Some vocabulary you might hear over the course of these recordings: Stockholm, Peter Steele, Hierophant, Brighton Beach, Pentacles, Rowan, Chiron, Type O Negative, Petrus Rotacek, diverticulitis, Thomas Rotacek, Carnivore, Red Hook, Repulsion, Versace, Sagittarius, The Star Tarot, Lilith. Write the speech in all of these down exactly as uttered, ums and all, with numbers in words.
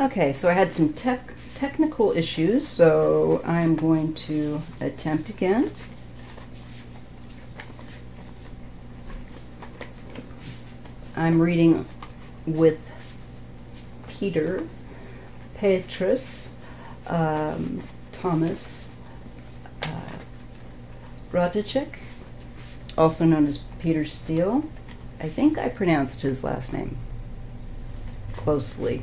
Okay, so I had some tech technical issues, so I'm going to attempt again. I'm reading with Peter, Petrus, um, Thomas uh, Rotacek, also known as Peter Steele. I think I pronounced his last name closely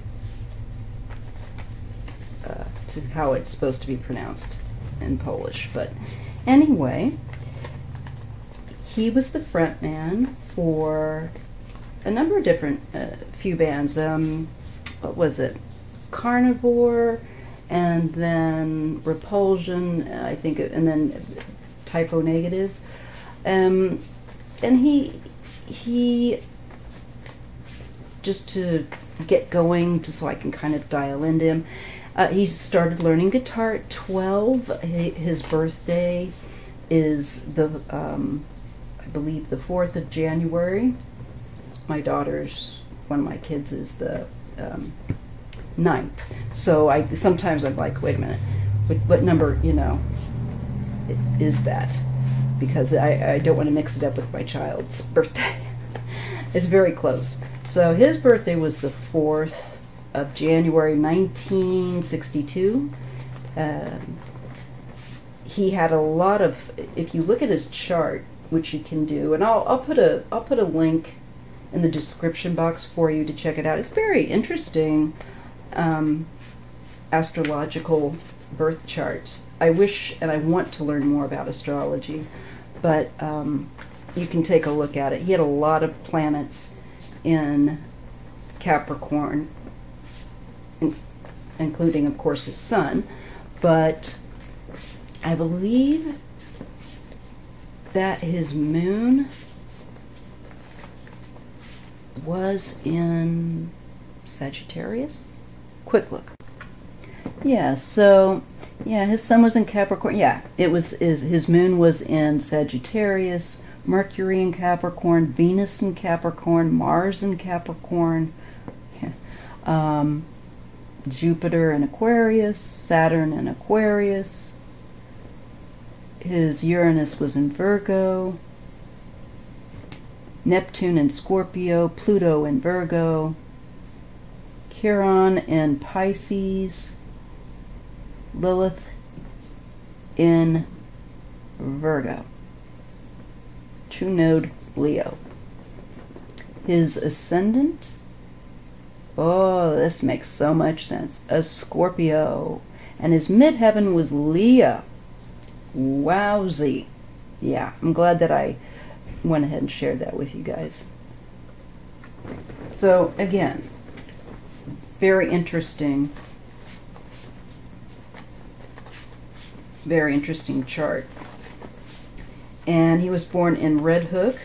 uh, to how it's supposed to be pronounced in Polish. But anyway, he was the frontman for a number of different uh, few bands. Um, what was it? Carnivore, and then Repulsion, I think, and then Type O Negative. Um, and he, he, just to get going, just so I can kind of dial into him, uh, he started learning guitar at twelve. His birthday is the, um, I believe, the fourth of January. My daughter's, one of my kids is the um, ninth. So I sometimes I'm like, wait a minute, what, what number, you know, is that? Because I, I don't want to mix it up with my child's birthday. It's very close. So his birthday was the fourth of January, nineteen sixty-two. Um, he had a lot of, if you look at his chart, which you can do, and I'll, I'll put a, I'll put a link in the description box for you to check it out. It's very interesting um, astrological birth chart. I wish and I want to learn more about astrology, but um, you can take a look at it. He had a lot of planets in Capricorn, in, including, of course, his sun, but I believe that his moon was in Sagittarius? Quick look. Yeah, so, yeah, his sun was in Capricorn. Yeah, it was is his moon was in Sagittarius, Mercury in Capricorn, Venus in Capricorn, Mars in Capricorn, yeah, um, Jupiter in Aquarius, Saturn in Aquarius. His Uranus was in Virgo, Neptune in Scorpio, Pluto in Virgo, Chiron in Pisces, Lilith in Virgo. True node Leo. His ascendant, oh, this makes so much sense, a Scorpio. And his midheaven was Leo. Wowsy. Yeah, I'm glad that I went ahead and shared that with you guys. So again, very interesting, very interesting chart. And he was born in Red Hook,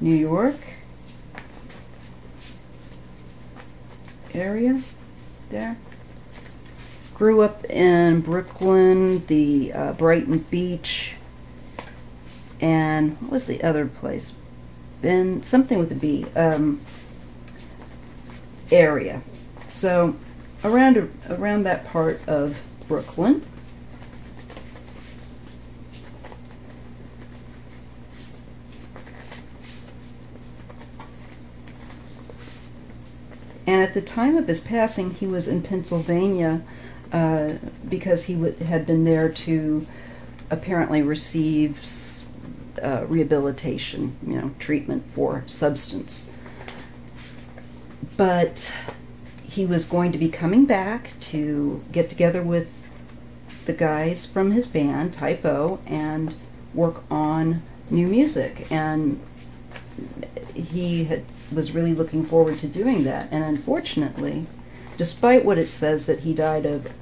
New York area there. Grew up in Brooklyn, the uh, Brighton Beach, and what was the other place? Been something with a B um, area. So around around that part of Brooklyn. And at the time of his passing, he was in Pennsylvania uh, because he w had been there to apparently receive uh, rehabilitation, you know, treatment for substance. But he was going to be coming back to get together with the guys from his band, Type O, and work on new music. And he had, was really looking forward to doing that. And unfortunately, despite what it says that he died of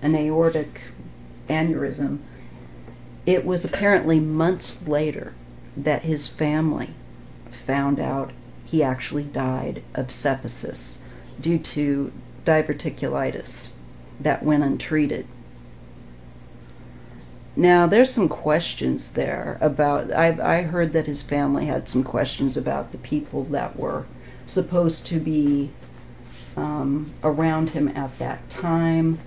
an aortic aneurysm, it was apparently months later that his family found out he actually died of sepsis due to diverticulitis that went untreated. Now, there's some questions there about, I've, I heard that his family had some questions about the people that were supposed to be um, around him at that time.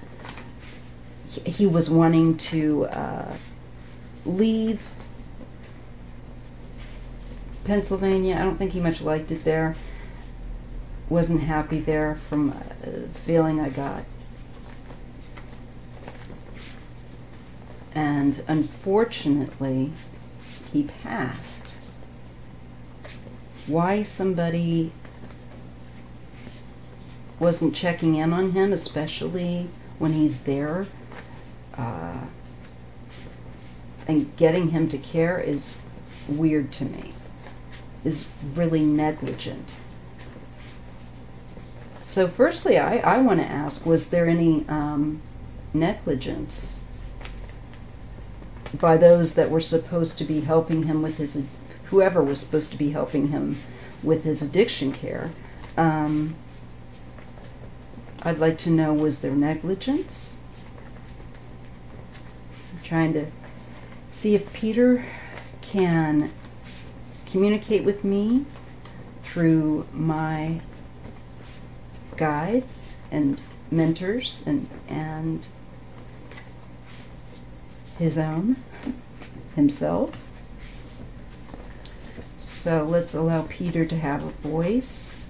He, he was wanting to uh, leave Pennsylvania. I don't think he much liked it there. Wasn't happy there from the feeling I got. And unfortunately, he passed. Why somebody wasn't checking in on him, especially when he's there, uh, and getting him to care is weird to me, is really negligent. So firstly, I, I want to ask, was there any um, negligence by those that were supposed to be helping him with his, whoever was supposed to be helping him with his addiction care? Um, I'd like to know, was there negligence? I'm trying to see if Peter can communicate with me through my guides and mentors and and his own himself. So let's allow Peter to have a voice,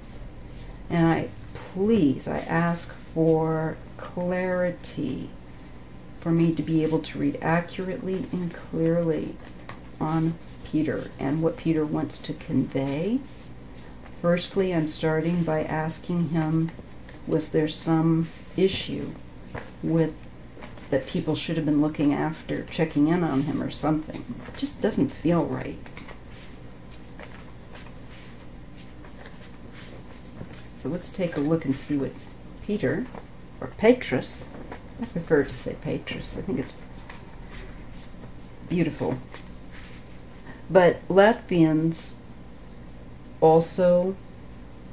and I please I ask for clarity, for me to be able to read accurately and clearly on Peter and what Peter wants to convey. Firstly, I'm starting by asking him, was there some issue with that people should have been looking after, checking in on him or something? It just doesn't feel right. So let's take a look and see what Peter, or Petrus, I prefer to say Petrus, I think it's beautiful. But Latvians also,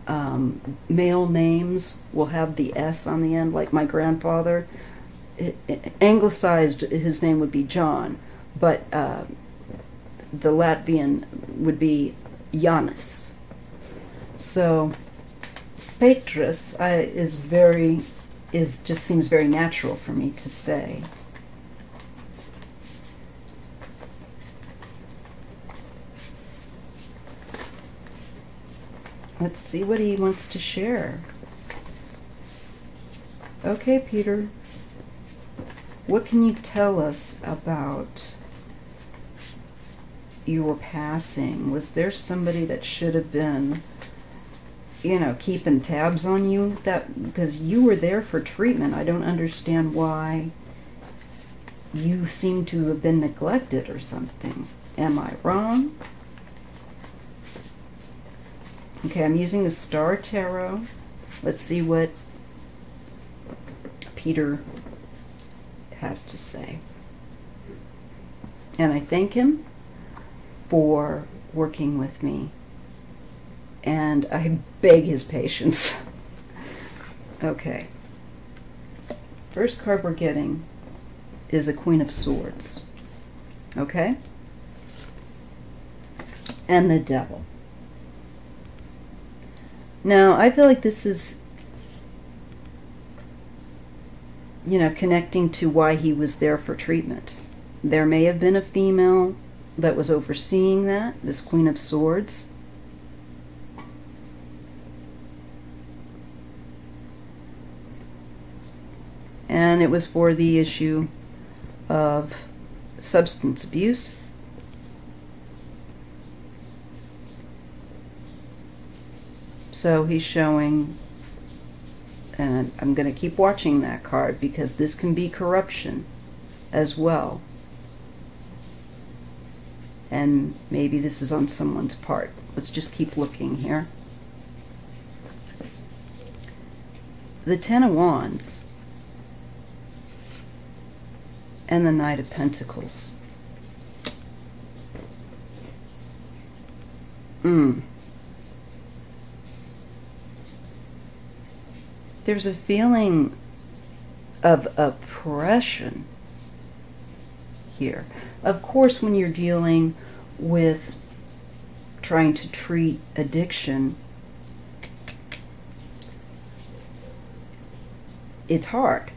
um, male names will have the S on the end, like my grandfather. It, it, anglicized, his name would be John, but uh, the Latvian would be Janis. So Petrus I, is very, is just seems very natural for me to say. Let's see what he wants to share. Okay, Peter, what can you tell us about your passing? Was there somebody that should have been, you know, keeping tabs on you? That, because you were there for treatment. I don't understand why you seem to have been neglected or something. Am I wrong? Okay, I'm using the Star Tarot. Let's see what Peter has to say. And I thank him for working with me. And I beg his patience. Okay. First card we're getting is a Queen of Swords. Okay? And the Devil. Now, I feel like this is, you know, connecting to why he was there for treatment. There may have been a female that was overseeing that, this Queen of Swords. And it was for the issue of substance abuse. So he's showing, and I'm going to keep watching that card because this can be corruption as well. And maybe this is on someone's part. Let's just keep looking here. The Ten of Wands and the Knight of Pentacles. Mm. There's a feeling of oppression here. Of course, when you're dealing with trying to treat addiction, it's hard.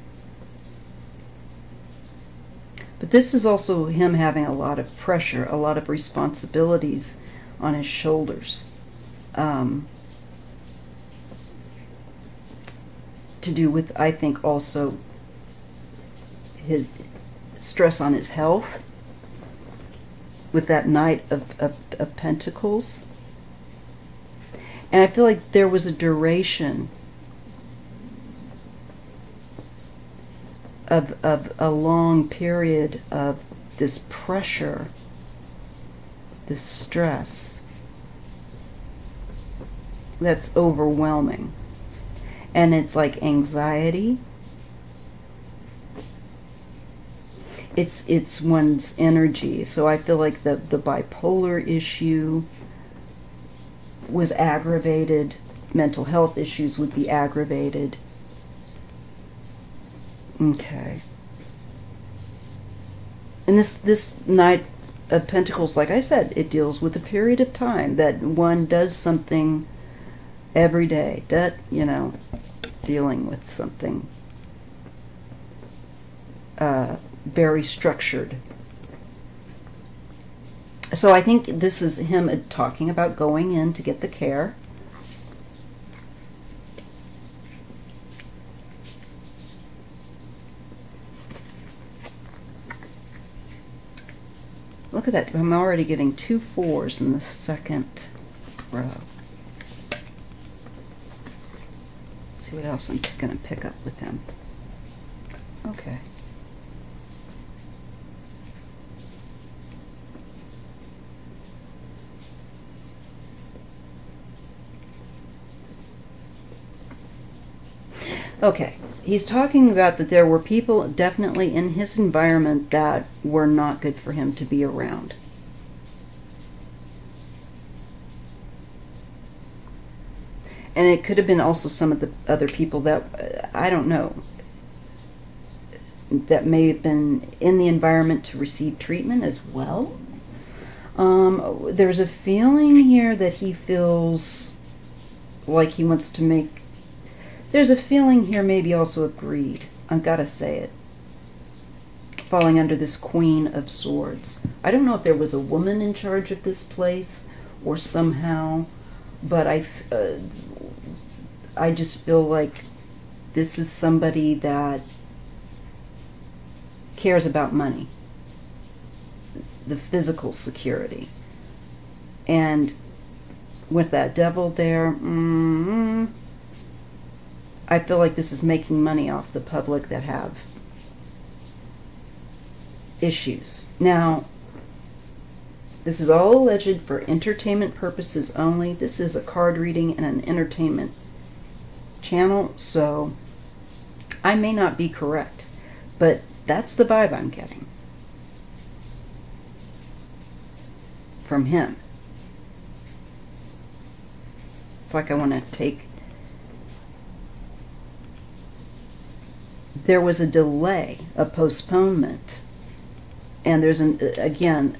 But this is also him having a lot of pressure, a lot of responsibilities on his shoulders, um, to do with, I think, also his stress on his health with that Knight of, of, of Pentacles. And I feel like there was a duration of, of a long period of this pressure, this stress that's overwhelming. And it's like anxiety. It's, it's one's energy. So I feel like the, the bipolar issue was aggravated. Mental health issues would be aggravated. Okay. And this, this Knight of Pentacles, like I said, it deals with a period of time that one does something every day, that, you know, dealing with something uh, very structured. So I think this is him talking about going in to get the care. Look at that. I'm already getting two fours in the second row. Let's see what else I'm going to pick up with him. Okay. Okay, he's talking about that there were people definitely in his environment that were not good for him to be around. And it could have been also some of the other people that, I don't know, that may have been in the environment to receive treatment as well. Um, there's a feeling here that he feels like he wants to make... There's a feeling here maybe also of greed. I've got to say it. Falling under this Queen of Swords. I don't know if there was a woman in charge of this place or somehow, but I, uh, I just feel like this is somebody that cares about money, the physical security. And with that devil there, mm-hmm, I feel like this is making money off the public that have issues. Now, this is all alleged for entertainment purposes only. This is a card reading and an entertainment channel, so I may not be correct, but that's the vibe I'm getting from him. It's like I want to take... There was a delay, a postponement, and there's an, again,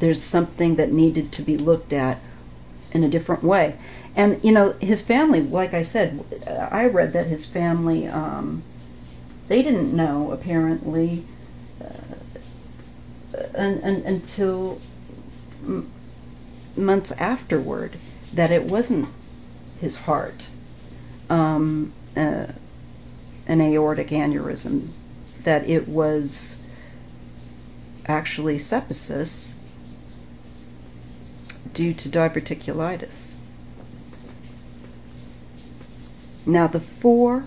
there's something that needed to be looked at in a different way. And you know, his family, like I said, I read that his family, um, they didn't know apparently uh, un un until m months afterward that it wasn't his heart. Um, uh, an aortic aneurysm, that it was actually sepsis due to diverticulitis. Now the four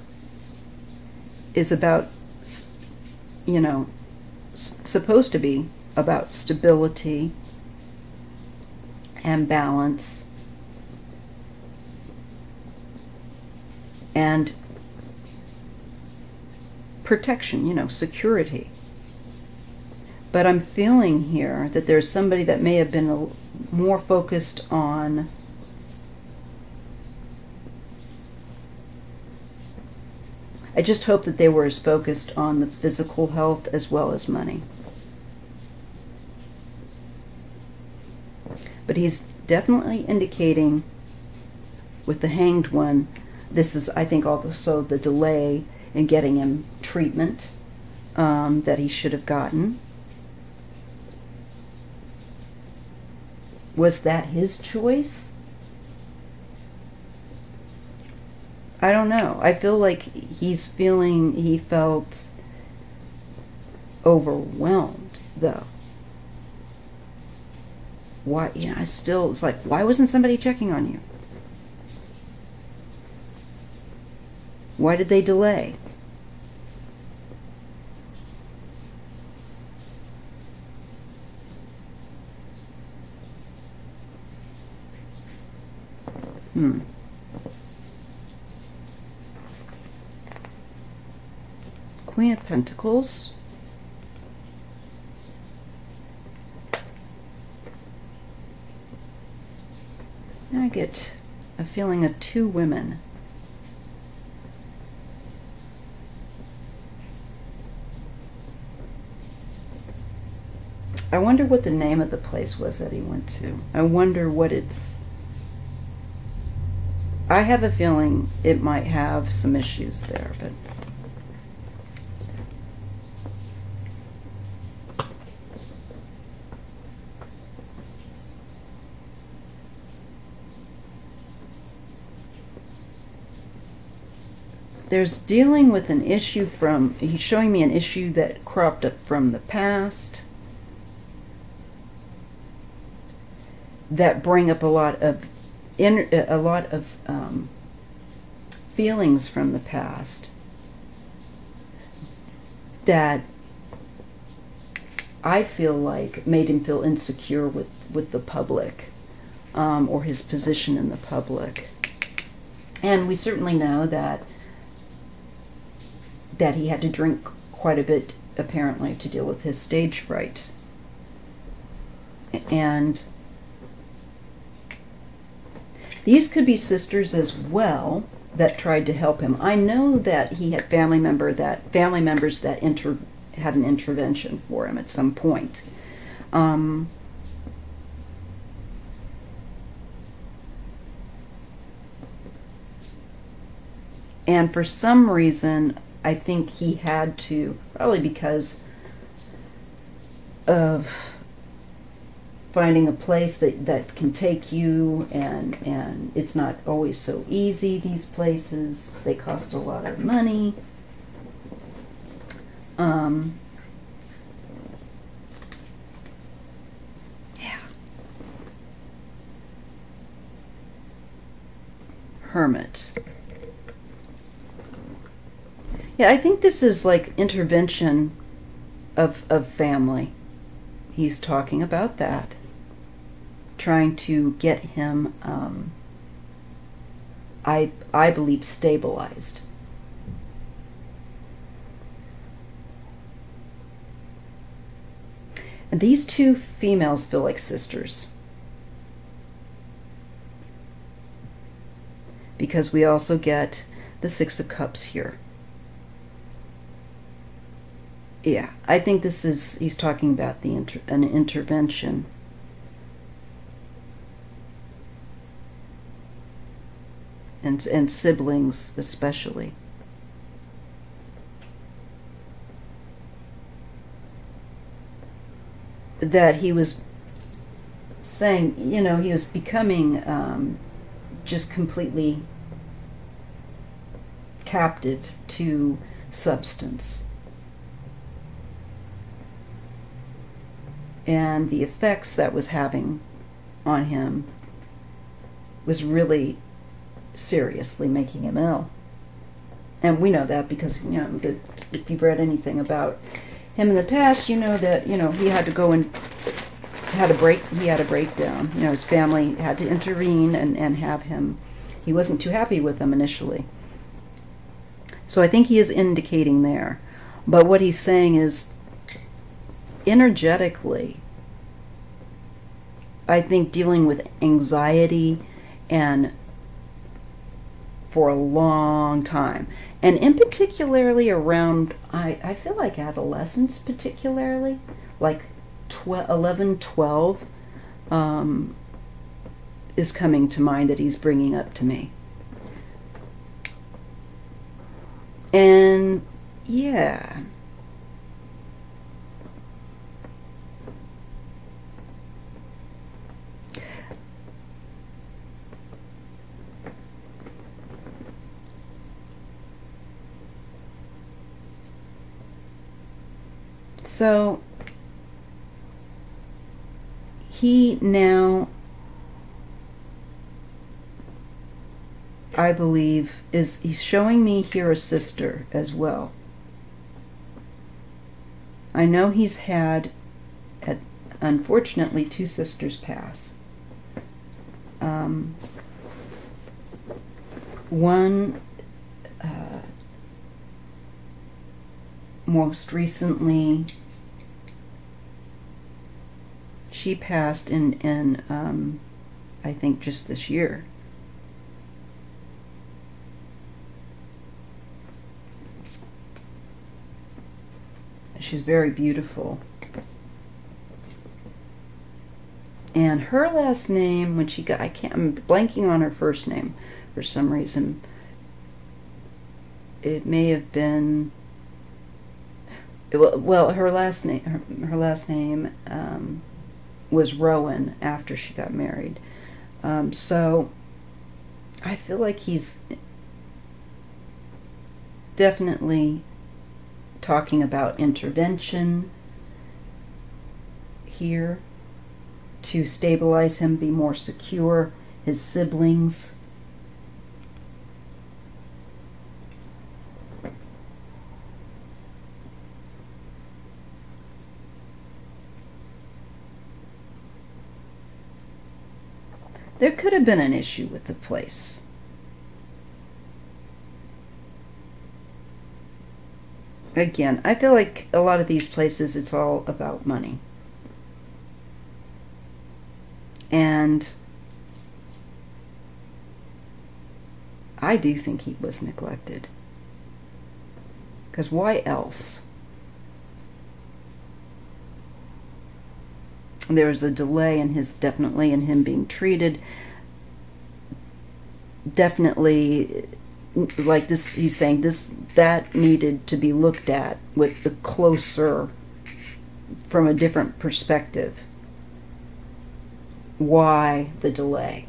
is about, you know, supposed to be about stability and balance and protection, you know, security. But I'm feeling here that there's somebody that may have been a, more focused on I just hope that they were as focused on the physical health as well as money. But he's definitely indicating with the Hanged One, this is, I think, also the delay and getting him treatment um, that he should have gotten. Was that his choice? I don't know. I feel like he's feeling, he felt overwhelmed, though. Why, you know, I still, it's like, why wasn't somebody checking on you? Why did they delay? Hmm. Queen of Pentacles. Now I get a feeling of two women. I wonder what the name of the place was that he went to. I wonder what it's... I have a feeling it might have some issues there, but... There's dealing with an issue from, he's showing me an issue that cropped up from the past that bring up a lot of a lot of um, feelings from the past that I feel like made him feel insecure with with the public um, or his position in the public. And we certainly know that that he had to drink quite a bit, apparently, to deal with his stage fright. And these could be sisters as well that tried to help him. I know that he had family member that family members that inter, had an intervention for him at some point. Um, and for some reason, I think he had to, probably because of finding a place that, that can take you, and, and it's not always so easy, these places. They cost a lot of money. Um, yeah. Hermit. Yeah, I think this is like intervention of, of family. He's talking about that. Trying to get him, um, I, I believe, stabilized. And these two females feel like sisters. Because we also get the Six of Cups here. Yeah, I think this is, he's talking about the inter, an intervention. And, and siblings especially. That he was saying, you know, he was becoming um, just completely captive to substance. And the effects that was having on him was really seriously making him ill. And we know that because, you know, the, if you've read anything about him in the past, you know that, you know, he had to go and had a break, he had a breakdown. You know, his family had to intervene and, and have him. He wasn't too happy with them initially. So I think he is indicating there. But what he's saying is, energetically, I think dealing with anxiety and for a long time, and in particularly around, I, I feel like adolescence, particularly like twelve, eleven, twelve um, is coming to mind that he's bringing up to me. And yeah. So he now, I believe, is he's showing me here a sister as well. I know he's had, had unfortunately, two sisters pass. Um, one uh, most recently, she passed in, in um, I think, just this year. She's very beautiful. And her last name, when she got, I can't, I'm blanking on her first name for some reason. It may have been, well, her last name, her, her last name um, was Rowan after she got married. Um, so I feel like he's definitely talking about intervention here to stabilize him, be more secure, his siblings. There could have been an issue with the place. Again, I feel like a lot of these places, it's all about money. And I do think he was neglected. Because why else? There was a delay in his, definitely in him being treated. Definitely, like this, he's saying this, that needed to be looked at with the closer, from a different perspective. Why the delay?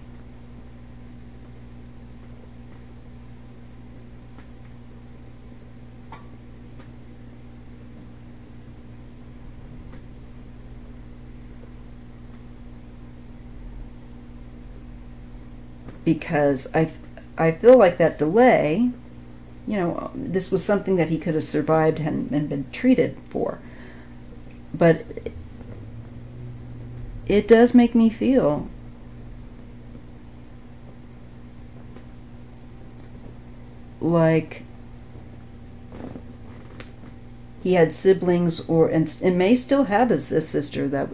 Because I've I feel like that delay, you know, this was something that he could have survived and been treated for. But it does make me feel like he had siblings, or and, and may still have a, a sister that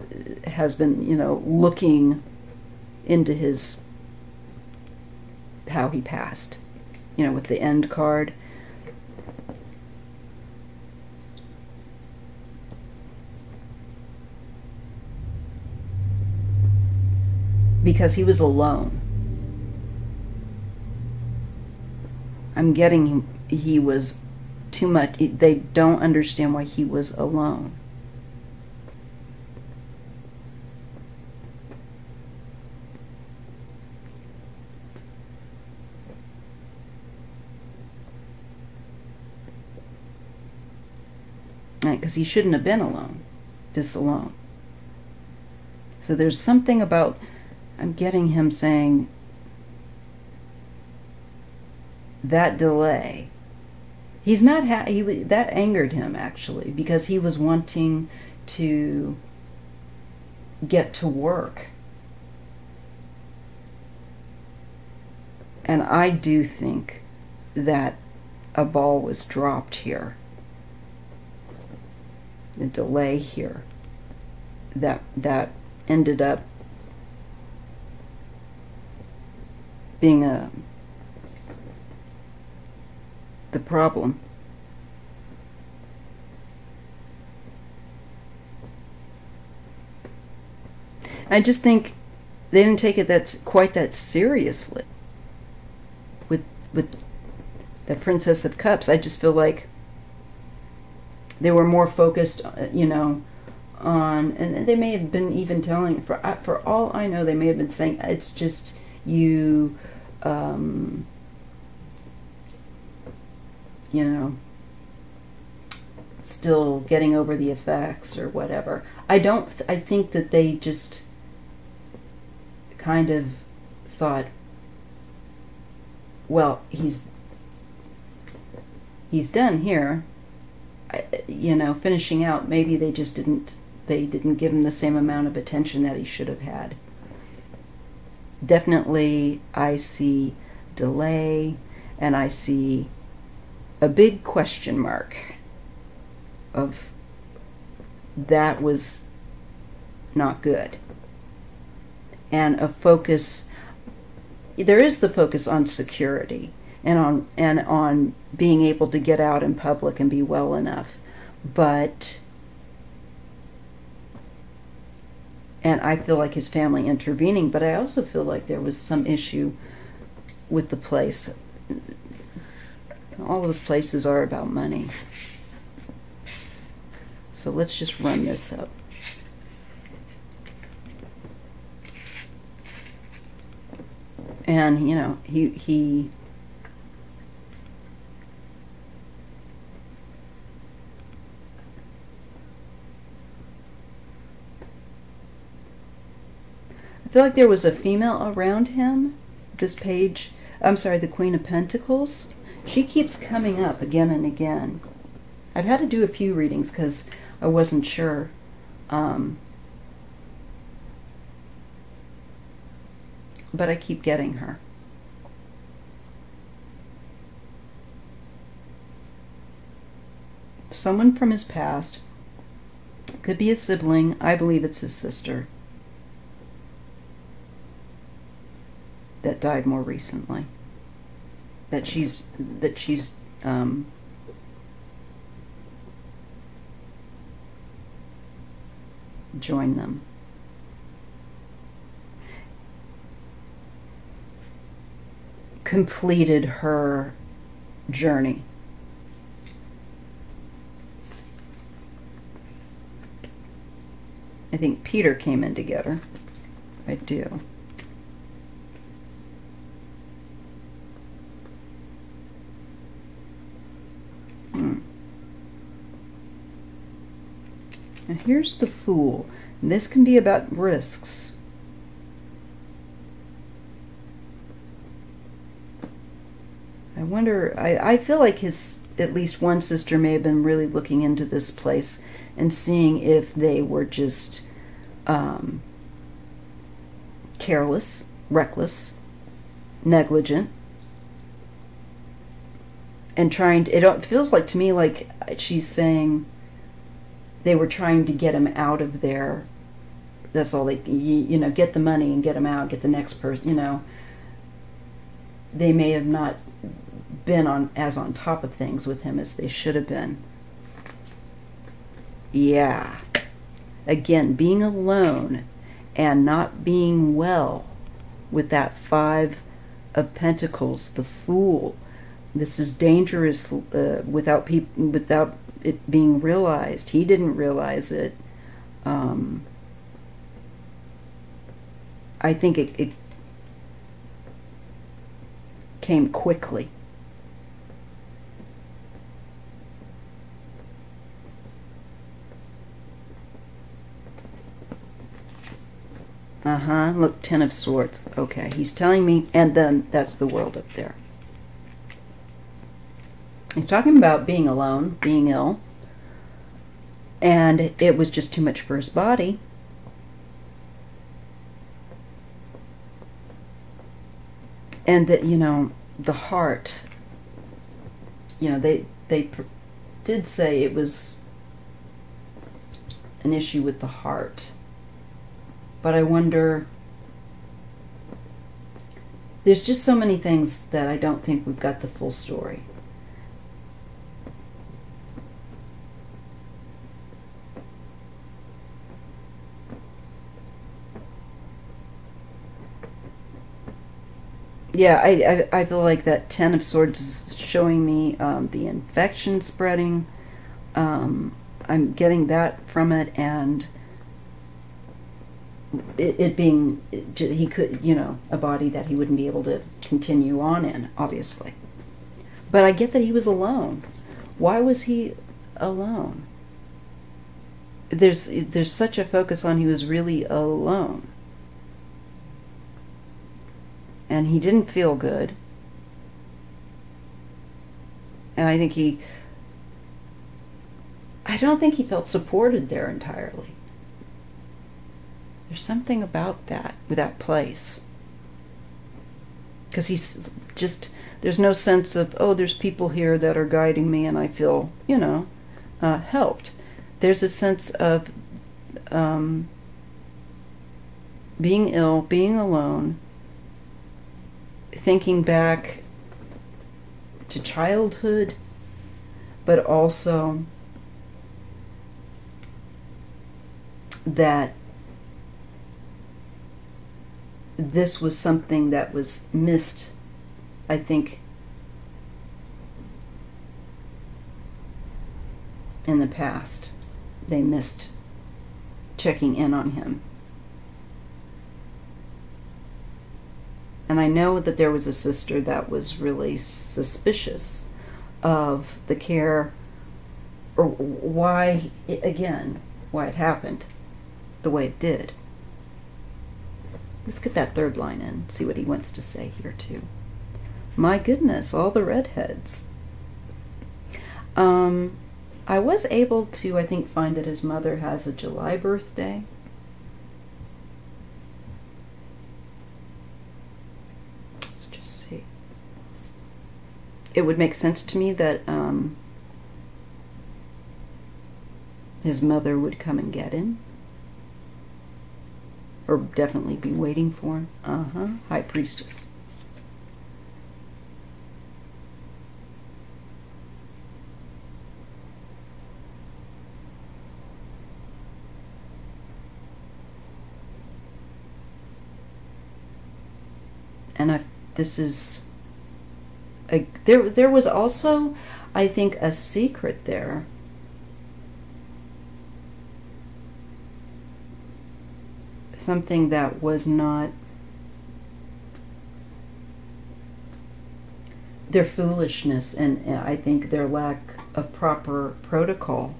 has been, you know, looking into his, how he passed, you know, with the end card. Because he was alone. I'm getting he, he was too much, they don't understand why he was alone. Because he shouldn't have been alone, this alone. So there's something about, I'm getting him saying that delay. He's not ha he that angered him actually, because he was wanting to get to work. And I do think that a ball was dropped here. The delay here that that ended up being a the problem. I just think they didn't take it that's quite that seriously with with the Princess of Cups, I just feel like they were more focused, you know, on, and they may have been even telling, for for all I know, they may have been saying, it's just you, um, you know, still getting over the effects or whatever. I don't, th I think that they just kind of thought, well, he's, he's done here, I, you know, finishing out. Maybe they just didn't, they didn't give him the same amount of attention that he should have had. Definitely, I see delay, and I see a big question mark of that was not good, and a focus. There is the focus on security and on and on being able to get out in public and be well enough, but and I feel like his family intervening, but I also feel like there was some issue with the place. All those places are about money. So let's just run this up. And, you know, he he I feel like there was a female around him. This page, I'm sorry, the Queen of Pentacles. She keeps coming up again and again. I've had to do a few readings because I wasn't sure. Um, but I keep getting her. Someone from his past. Could be a sibling. I believe it's his sister that died more recently, that she's that she's um, joined them. Completed her journey. I think Peter came in to get her. I do. Now here's the Fool. And this can be about risks. I wonder, I, I feel like his, at least one sister may have been really looking into this place and seeing if they were just um, careless, reckless, negligent, and trying to, it feels like to me like she's saying, they were trying to get him out of there. That's all they, you, you know, get the money and get him out, get the next person, you know. They may have not been on as on top of things with him as they should have been. Yeah. Again, being alone and not being well with that Five of Pentacles, the Fool. This is dangerous uh, without people, without it being realized. He didn't realize it. Um, I think it, it came quickly. Uh-huh, look, Ten of Swords. Okay, he's telling me, and then that's the World up there. He's talking about being alone, being ill, and it was just too much for his body. And that, you know, the heart, you know, they, they pr did say it was an issue with the heart. But I wonder, there's just so many things that I don't think we've got the full story. Yeah, I, I, I feel like that Ten of Swords is showing me um, the infection spreading. Um, I'm getting that from it, and it, it being, it, he could, you know, a body that he wouldn't be able to continue on in, obviously. But I get that he was alone. Why was he alone? There's, there's such a focus on he was really alone. And he didn't feel good. And I think he, I don't think he felt supported there entirely. There's something about that, with that place. Because he's just, there's no sense of, oh, there's people here that are guiding me and I feel, you know, uh, helped. There's a sense of um, being ill, being alone, thinking back to childhood, but also that this was something that was missed, I think, in the past. They missed checking in on him. And I know that there was a sister that was really suspicious of the care, or why, it, again, why it happened the way it did. Let's get that third line in, see what he wants to say here, too. My goodness, all the redheads. Um, I was able to, I think, find that his mother has a July birthday. It would make sense to me that um, his mother would come and get him, or definitely be waiting for him. Uh-huh, High Priestess. And I've, this is... A, there, there was also, I think, a secret there. Something that was not... Their foolishness and, and I think their lack of proper protocol.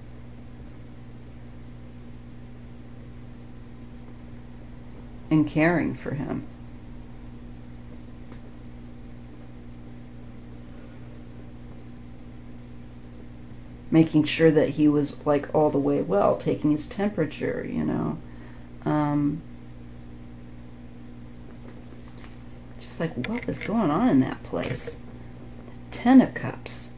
And caring for him. Making sure that he was, like, all the way well, taking his temperature, you know. Um, just like, what was going on in that place? Ten of Cups.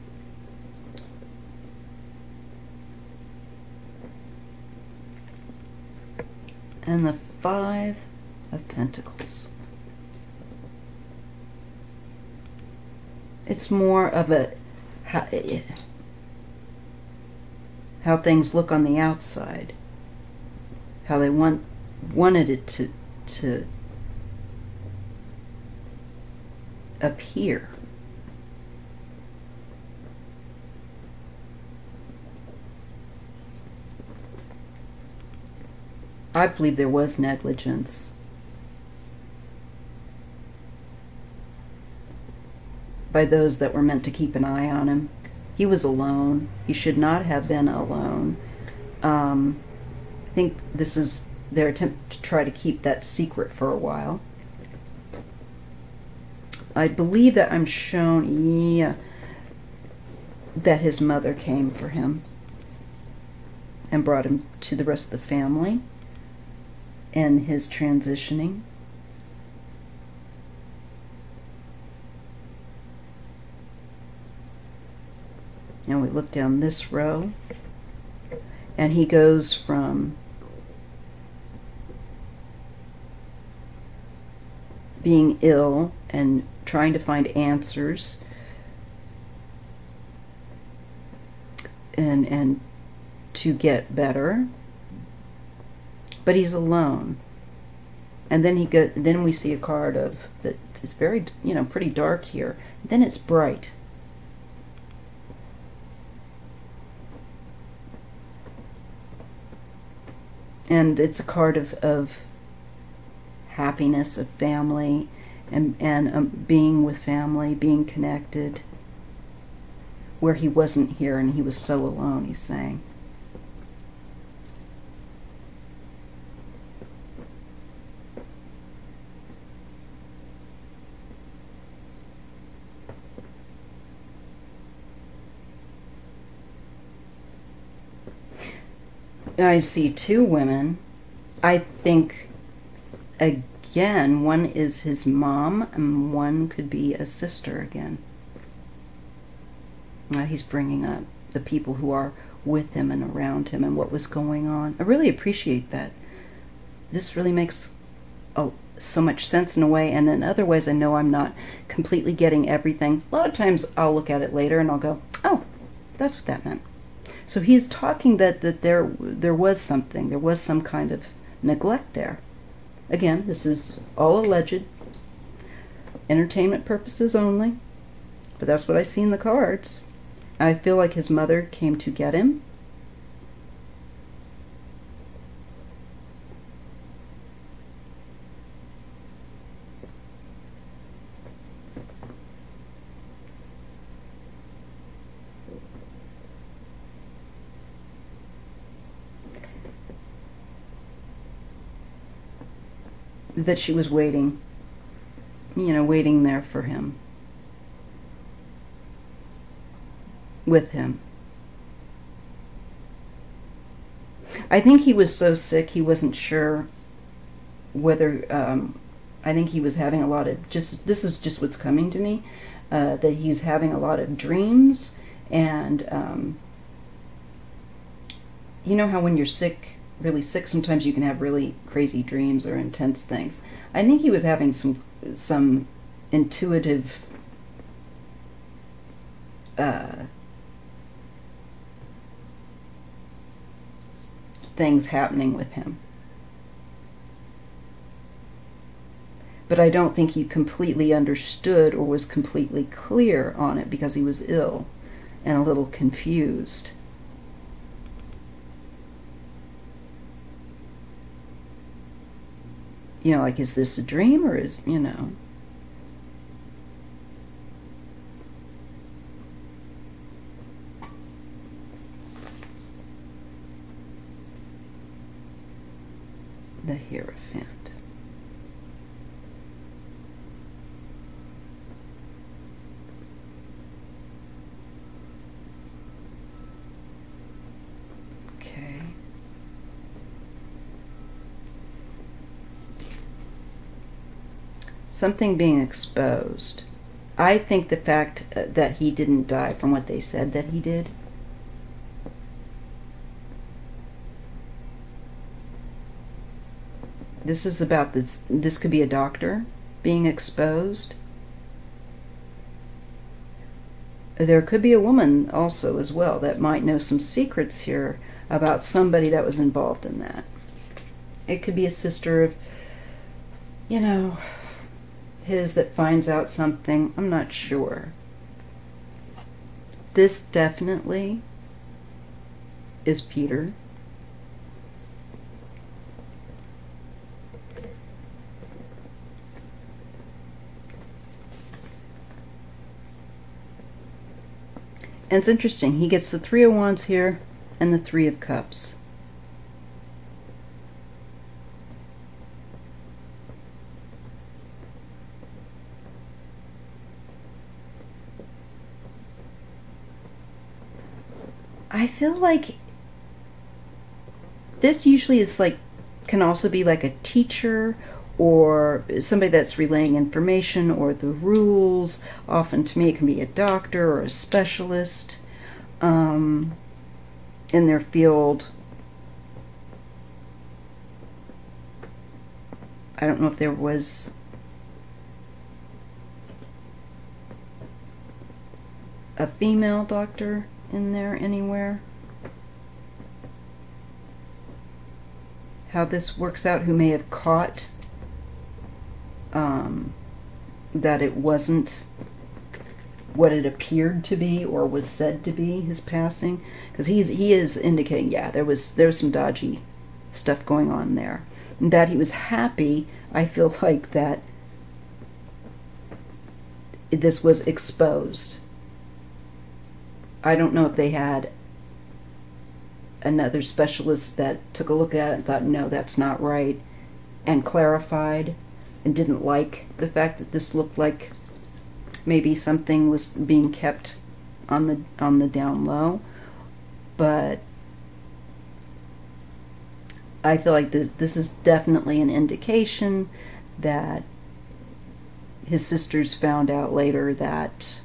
And the Five of Pentacles. It's more of a... How, it, how things look on the outside, how they want wanted it to to appear. I believe there was negligence. By those that were meant to keep an eye on him. He was alone. He should not have been alone. Um, I think this is their attempt to try to keep that secret for a while. I believe that I'm shown, yeah, that his mother came for him and brought him to the rest of the family and his transitioning. Now we look down this row, and he goes from being ill and trying to find answers and, and to get better, but he's alone. And then he go, then we see a card of that is very, you know, pretty dark here. Then it's bright. And it's a card of, of happiness, of family, and, and um, being with family, being connected, where he wasn't here and he was so alone, he's saying. I see two women. I think, again, one is his mom and one could be a sister again. Now he's bringing up the people who are with him and around him and what was going on. I really appreciate that. This really makes oh, so much sense in a way, and in other ways I know I'm not completely getting everything. A lot of times I'll look at it later and I'll go, oh, that's what that meant. So he's talking that, that there, there was something, there was some kind of neglect there. Again, this is all alleged, entertainment purposes only, but that's what I see in the cards. And I feel like his mother came to get him. That she was waiting, you know, waiting there for him, with him. I think he was so sick he wasn't sure whether, um, I think he was having a lot of, just this is just what's coming to me, uh, that he was having a lot of dreams, and um, you know how when you're sick, really sick, sometimes you can have really crazy dreams or intense things. I think he was having some some intuitive uh, things happening with him. But I don't think he completely understood or was completely clear on it because he was ill and a little confused. You know, like, is this a dream or is, you know? The Hierophant. Okay. Something being exposed. I think the fact that he didn't die, from what they said that he did. This is about this, this could be a doctor being exposed. There could be a woman also as well that might know some secrets here about somebody that was involved in that. It could be a sister of, you know, his that finds out something. I'm not sure. This definitely is Peter. And it's interesting, he gets the Three of Wands here and the Three of Cups. I feel like this usually is like, can also be like a teacher or somebody that's relaying information or the rules. Often to me it can be a doctor or a specialist um, in their field. I don't know if there was a female doctor in there anywhere. How this works out, who may have caught um, that it wasn't what it appeared to be or was said to be, his passing, because he's he is indicating, yeah, there was there's some dodgy stuff going on there, and that he was happy. I feel like that this was exposed. I don't know if they had another specialist that took a look at it and thought, no, that's not right, and clarified, and didn't like the fact that this looked like maybe something was being kept on the on the down low. But I feel like this, this is definitely an indication that his sisters found out later that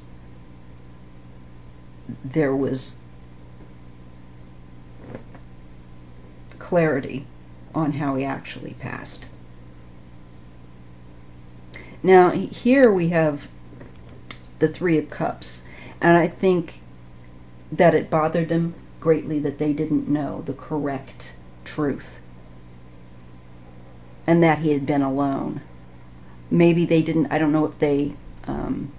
there was clarity on how he actually passed. Now here we have the Three of Cups, and I think that it bothered him greatly that they didn't know the correct truth and that he had been alone. Maybe they didn't, I don't know if they um,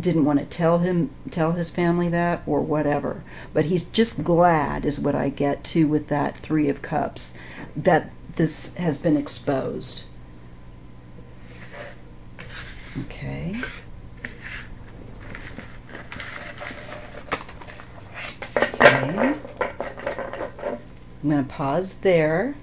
didn't want to tell him, tell his family that or whatever, but he's just glad, is what I get to with that Three of Cups, that this has been exposed. Okay. Okay. I'm going to pause there.